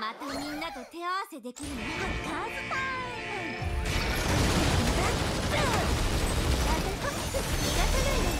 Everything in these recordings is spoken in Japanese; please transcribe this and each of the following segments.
またみんなと手合わせできる猫のダンスタイム。だってこそ気が狂いだよ。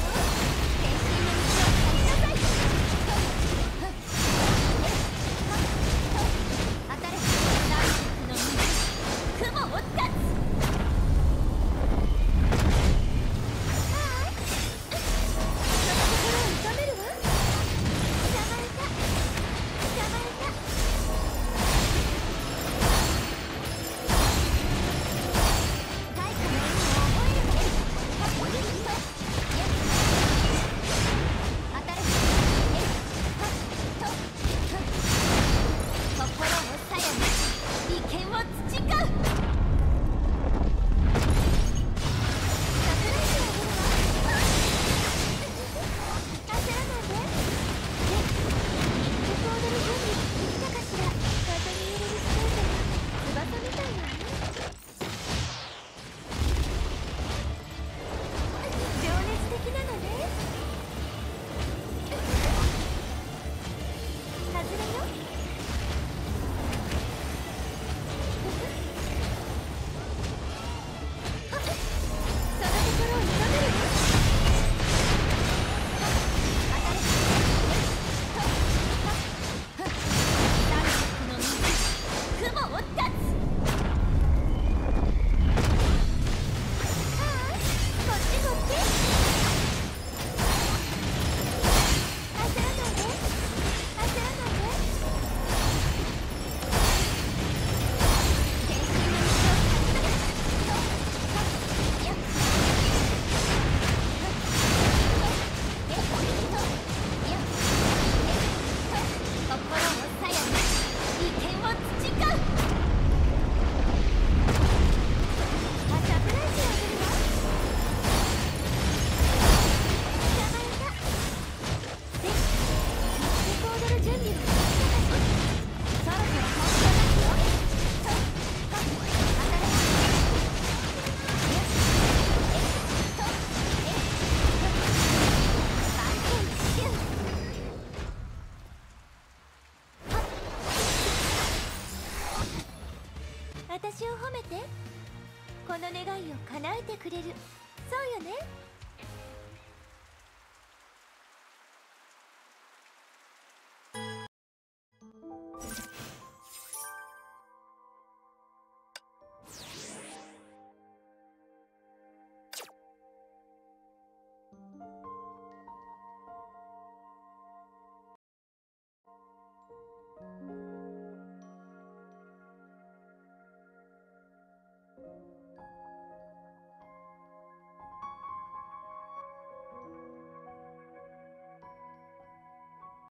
私を褒めて。この願いを叶えてくれる。そうよね。